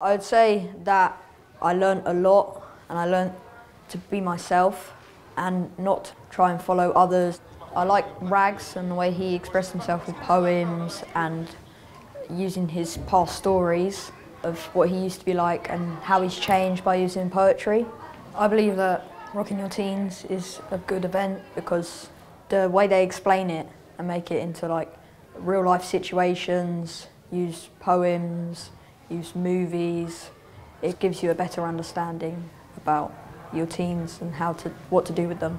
I'd say that I learned a lot, and I learned to be myself and not try and follow others. I like Rags and the way he expressed himself with poems and using his past stories of what he used to be like and how he's changed by using poetry. I believe that Rocking Your Teens is a good event because the way they explain it and make it into like real life situations, use poems, use movies. It gives you a better understanding about your teens and what to do with them.